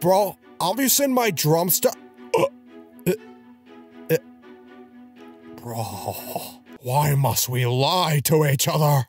Bro, I'm using my drums to... Bro, why must we lie to each other?